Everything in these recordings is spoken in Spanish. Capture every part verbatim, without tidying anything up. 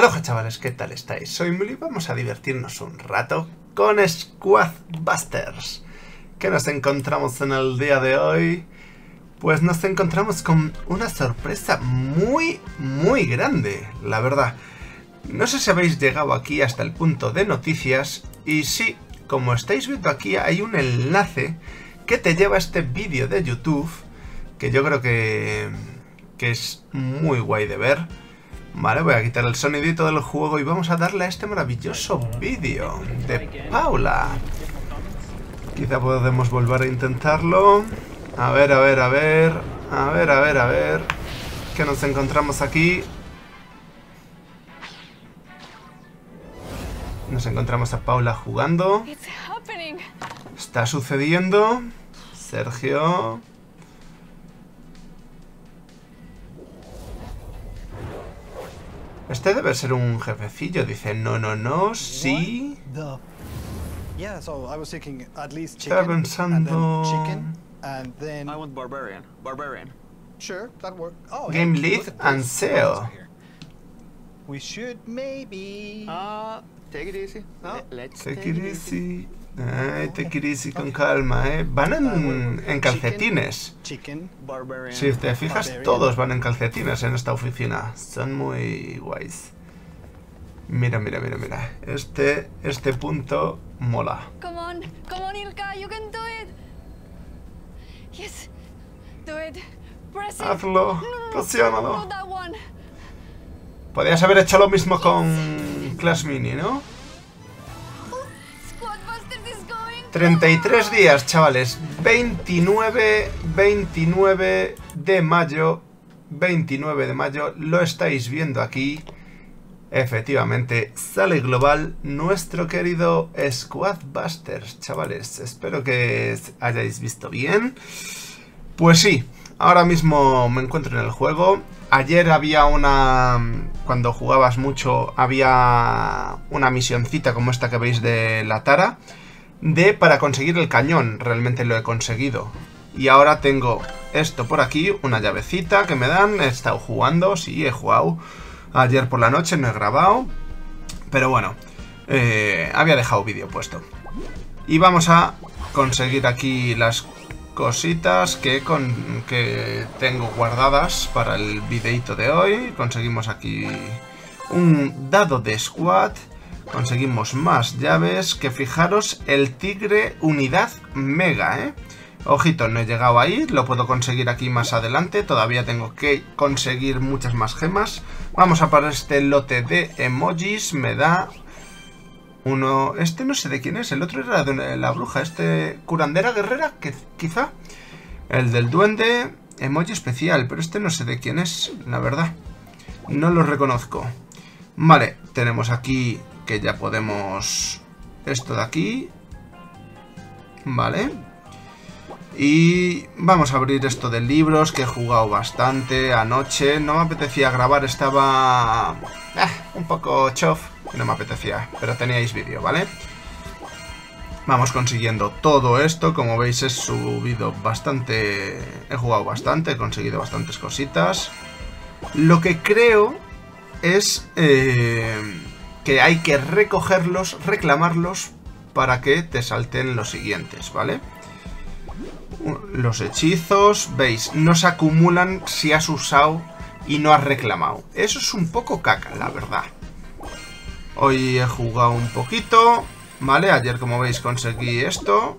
Aloha chavales, ¿qué tal estáis? Soy Muli y vamos a divertirnos un rato con Squad Busters. ¿Qué nos encontramos en el día de hoy? Pues nos encontramos con una sorpresa muy, muy grande, la verdad. No sé si habéis llegado aquí hasta el punto de noticias y sí, como estáis viendo aquí hay un enlace que te lleva a este vídeo de YouTube que yo creo que, que es muy guay de ver. Vale, voy a quitar el sonidito del juego y vamos a darle a este maravilloso vídeo de Paula. Quizá podemos volver a intentarlo. A ver, a ver, a ver. A ver, a ver, a ver. ¿Qué nos encontramos aquí? Nos encontramos a Paula jugando. Está sucediendo. Sergio... Este debe ser un jefecillo, dice, no, no, no, sí. Estaba pensando... Game Lead and Sell. Take it easy. Take it easy. Ay, take it easy con calma, eh. Van en, en calcetines. Si te fijas, todos van en calcetines en esta oficina. Son muy guays. Mira, mira, mira, mira. Este, este punto mola. Come on, come on, Ilka, you can do it. Yes, do it. Press it. Hazlo, presiónalo. Podrías haber hecho lo mismo con Clash Mini, ¿no? treinta y tres días, chavales. veintinueve, veintinueve de mayo. veintinueve de mayo. Lo estáis viendo aquí. Efectivamente, sale global nuestro querido Squad Busters, chavales. Espero que hayáis visto bien. Pues sí. Ahora mismo me encuentro en el juego. Ayer había una... Cuando jugabas mucho había una misioncita como esta que veis de la tara. De para conseguir el cañón. Realmente lo he conseguido. Y ahora tengo esto por aquí. Una llavecita que me dan. He estado jugando. Sí, he jugado. Ayer por la noche no he grabado. Pero bueno. Eh, había dejado vídeo puesto. Y vamos a conseguir aquí las... Cositas que, con, que tengo guardadas para el videito de hoy. Conseguimos aquí un dado de squad. Conseguimos más llaves. Que fijaros, el tigre unidad mega, ¿eh? Ojito, no he llegado ahí. Lo puedo conseguir aquí más adelante. Todavía tengo que conseguir muchas más gemas. Vamos a para este lote de emojis. Me da... Uno... Este no sé de quién es. El otro era de la bruja. Este... Curandera guerrera, que quizá. El del duende. Emoji especial. Pero este no sé de quién es, la verdad. No lo reconozco. Vale. Tenemos aquí... Que ya podemos... Esto de aquí. Vale. Y... Vamos a abrir esto de libros. Que he jugado bastante anoche. No me apetecía grabar. Estaba... Eh, un poco chof. No me apetecía, pero teníais vídeo, ¿vale? Vamos consiguiendo todo esto. Como veis, he subido bastante... He jugado bastante, he conseguido bastantes cositas. Lo que creo es eh, que hay que recogerlos, reclamarlos, para que te salten los siguientes, ¿vale? Los hechizos, veis, no se acumulan si has usado y no has reclamado. Eso es un poco caca, la verdad. Hoy he jugado un poquito, ¿vale? Ayer, como veis, conseguí esto.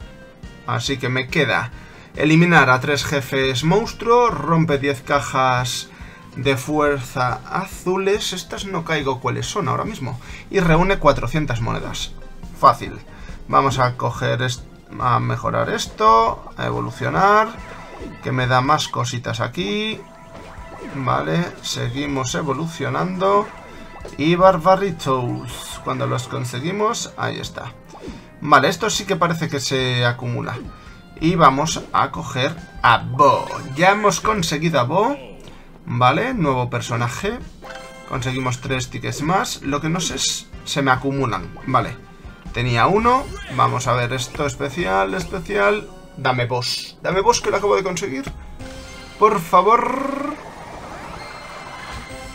Así que me queda eliminar a tres jefes monstruos, rompe diez cajas de fuerza azules. Estas no caigo cuáles son ahora mismo. Y reúne cuatrocientas monedas. Fácil. Vamos a coger, a mejorar esto, a evolucionar, que me da más cositas aquí. Vale, seguimos evolucionando. Y barbaritos, cuando los conseguimos, ahí está. Vale, esto sí que parece que se acumula. Y vamos a coger a Bo. Ya hemos conseguido a Bo. Vale, nuevo personaje. Conseguimos tres tickets más. Lo que no sé es, se me acumulan. Vale, tenía uno. Vamos a ver esto especial, especial. Dame boss, dame boss que lo acabo de conseguir. Por favor.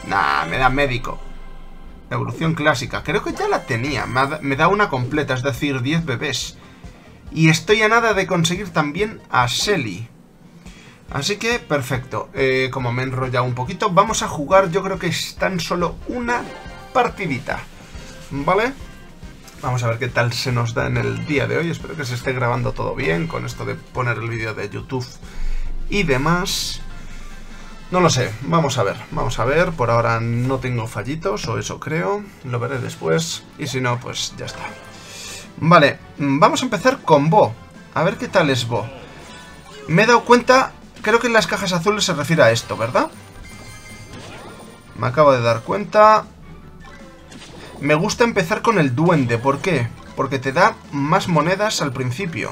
Nah, me da médico. Evolución clásica. Creo que ya la tenía. Me da una completa, es decir, diez bebés. Y estoy a nada de conseguir también a Shelly. Así que, perfecto. Eh, como me he enrollado un poquito, vamos a jugar, yo creo que es tan solo una partidita. ¿Vale? Vamos a ver qué tal se nos da en el día de hoy. Espero que se esté grabando todo bien con esto de poner el vídeo de YouTube y demás. No lo sé, vamos a ver, vamos a ver, por ahora no tengo fallitos, o eso creo, lo veré después, y si no, pues ya está. Vale, vamos a empezar con Bo, a ver qué tal es Bo. Me he dado cuenta, creo que en las cajas azules se refiere a esto, ¿verdad? Me acabo de dar cuenta. Me gusta empezar con el duende, ¿por qué? Porque te da más monedas al principio,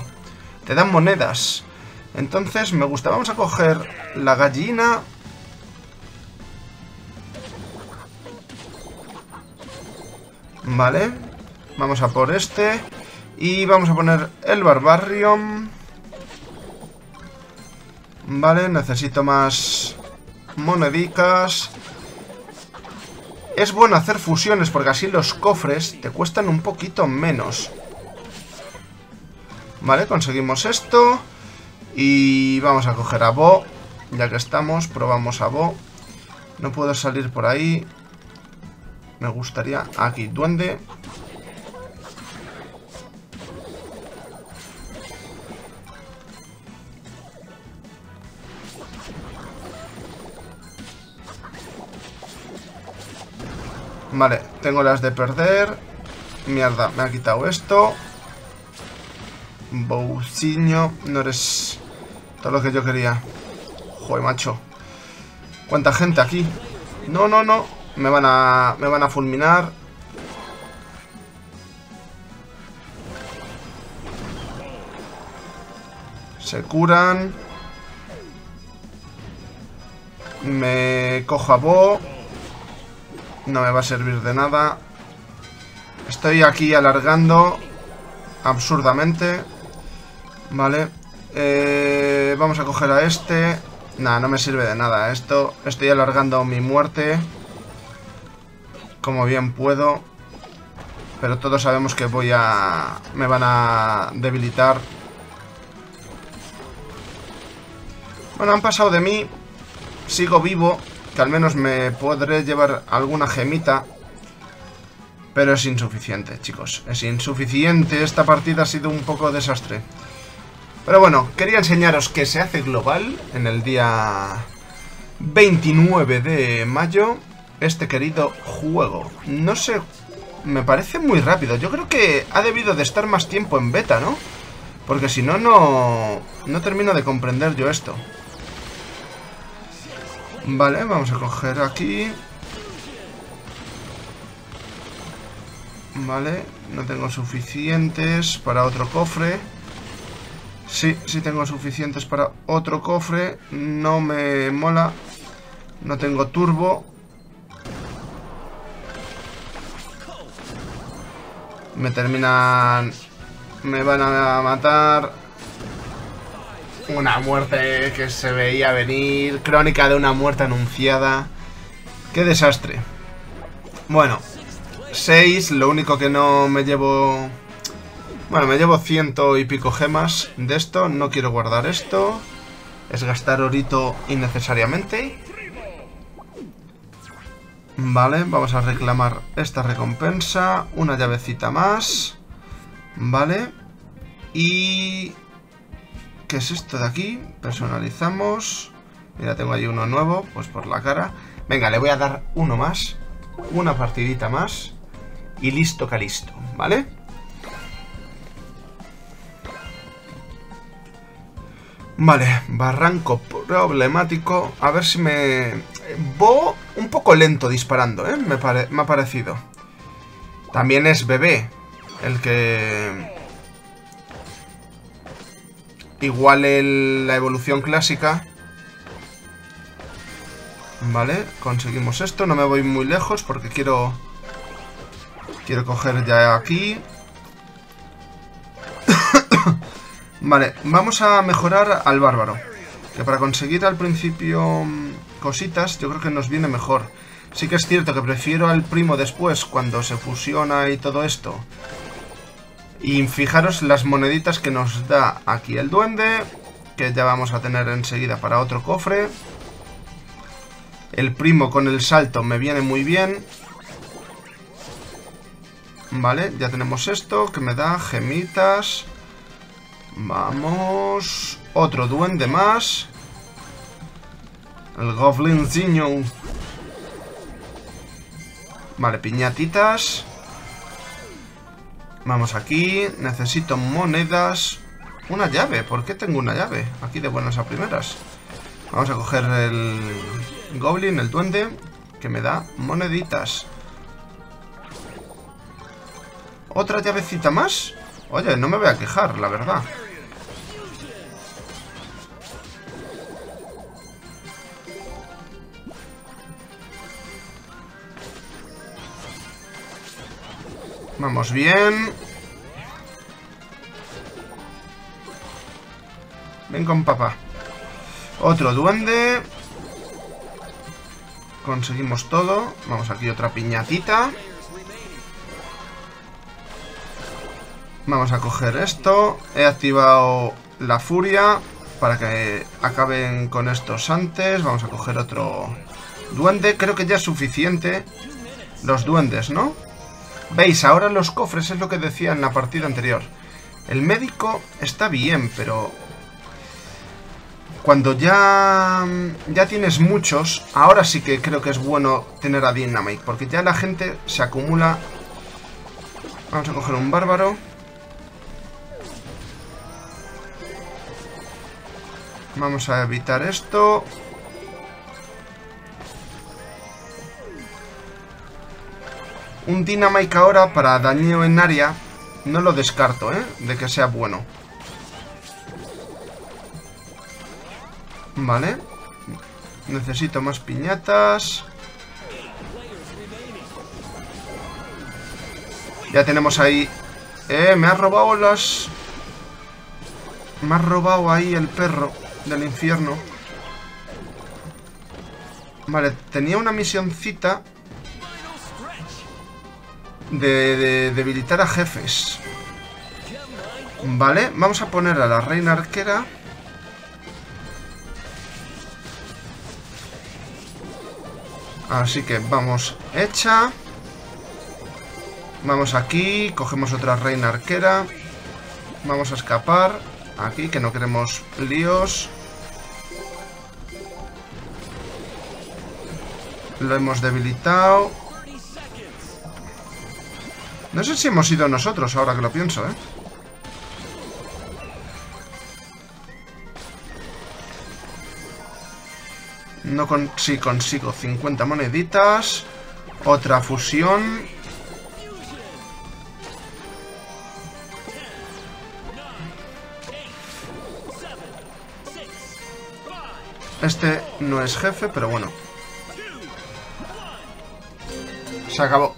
te dan monedas, entonces me gusta. Vamos a coger la gallina. Vale, vamos a por este. Y vamos a poner el Barbarian. Vale, necesito más monedicas. Es bueno hacer fusiones porque así los cofres te cuestan un poquito menos. Vale, conseguimos esto. Y vamos a coger a Bo. Ya que estamos, probamos a Bo. No puedo salir por ahí. Me gustaría... Aquí, duende. Vale, tengo las de perder. Mierda, me ha quitado esto. Bouciño, no eres todo lo que yo quería. Joder, macho. ¿Cuánta gente aquí? No, no, no. Me van a, me van a fulminar. Se curan. Me cojo a Bo. No me va a servir de nada. Estoy aquí alargando absurdamente. Vale. Eh, vamos a coger a este. Nah, no me sirve de nada esto. Estoy alargando mi muerte como bien puedo. Pero todos sabemos que voy a... Me van a debilitar. Bueno, han pasado de mí. Sigo vivo. Que al menos me podré llevar alguna gemita. Pero es insuficiente, chicos. Es insuficiente. Esta partida ha sido un poco desastre. Pero bueno, quería enseñaros que se hace global en el día veintinueve de mayo. Este querido juego. No sé, me parece muy rápido. Yo creo que ha debido de estar más tiempo en beta, ¿no? Porque si no, no, no termino de comprender yo esto. Vale, vamos a coger aquí. Vale, no tengo suficientes para otro cofre. Sí, sí tengo suficientes para otro cofre. No me mola. No tengo turbo. Me terminan... Me van a matar... Una muerte que se veía venir. Crónica de una muerte anunciada. ¡Qué desastre! Bueno, seis. Lo único que no me llevo... Bueno, me llevo ciento y pico gemas de esto. No quiero guardar esto. Es gastar orito innecesariamente. Vale, vamos a reclamar esta recompensa. Una llavecita más. Vale. Y... ¿Qué es esto de aquí? Personalizamos. Mira, tengo ahí uno nuevo, pues por la cara. Venga, le voy a dar uno más. Una partidita más. Y listo que listo, ¿vale? Vale, barranco problemático. A ver si me... Bo un poco lento disparando, ¿eh? Me, pare... me ha parecido. También es bebé. El que... Igual el, la evolución clásica. Vale, conseguimos esto. No me voy muy lejos porque quiero... Quiero coger ya aquí. Vale, vamos a mejorar al bárbaro. Que para conseguir al principio cositas, yo creo que nos viene mejor. Sí que es cierto que prefiero al primo después, cuando se fusiona y todo esto. Y fijaros las moneditas que nos da aquí el duende, que ya vamos a tener enseguida para otro cofre. El primo con el salto me viene muy bien. Vale, ya tenemos esto, que me da gemitas. Vamos... Otro duende más. El goblinciño. Vale, piñatitas. Vamos aquí. Necesito monedas. Una llave. ¿Por qué tengo una llave? Aquí de buenas a primeras. Vamos a coger el goblin, el duende, que me da moneditas. ¿Otra llavecita más? Oye, no me voy a quejar, la verdad. Vamos bien. Ven con papá. Otro duende. Conseguimos todo. Vamos aquí otra piñatita. Vamos a coger esto. He activado la furia para que acaben con estos antes. Vamos a coger otro duende. Creo que ya es suficiente los duendes, ¿no? Veis, ahora los cofres es lo que decía en la partida anterior. El médico está bien, pero... Cuando ya, ya tienes muchos, ahora sí que creo que es bueno tener a Dynamite, porque ya la gente se acumula. Vamos a coger un bárbaro. Vamos a evitar esto. Un Dynamite ahora para daño en área, no lo descarto, ¿eh? De que sea bueno. Vale. Necesito más piñatas. Ya tenemos ahí... ¡Eh! Me ha robado las... Me ha robado ahí el perro del infierno. Vale, tenía una misioncita de, de debilitar a jefes. Vale, vamos a poner a la reina arquera. Así que vamos hecha. Vamos aquí, cogemos otra reina arquera. Vamos a escapar aquí, que no queremos líos. Lo hemos debilitado. No sé si hemos ido nosotros, ahora que lo pienso, ¿eh? No con... Sí, consigo cincuenta moneditas. Otra fusión. Este no es jefe, pero bueno. Se acabó.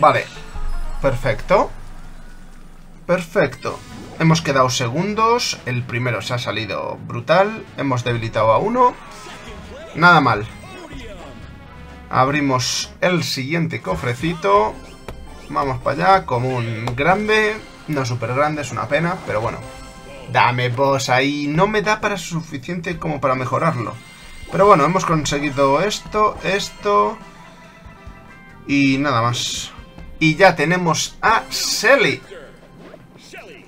Vale. Perfecto. Perfecto. Hemos quedado segundos. El primero se ha salido brutal. Hemos debilitado a uno. Nada mal. Abrimos el siguiente cofrecito. Vamos para allá, como un grande. No súper grande, es una pena, pero bueno. Dame boss ahí. No me da para suficiente como para mejorarlo. Pero bueno, hemos conseguido esto, esto. Y nada más. Y ya tenemos a Shelly.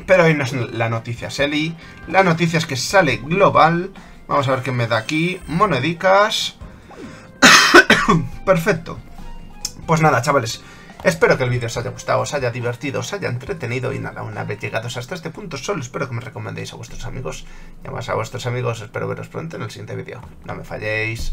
Pero hoy no es la noticia Shelly. La noticia es que sale global. Vamos a ver qué me da aquí. Monedicas. Perfecto. Pues nada, chavales. Espero que el vídeo os haya gustado, os haya divertido, os haya entretenido. Y nada, una vez llegados hasta este punto, solo espero que me recomendéis a vuestros amigos. Y además a vuestros amigos, espero veros pronto en el siguiente vídeo. No me falléis.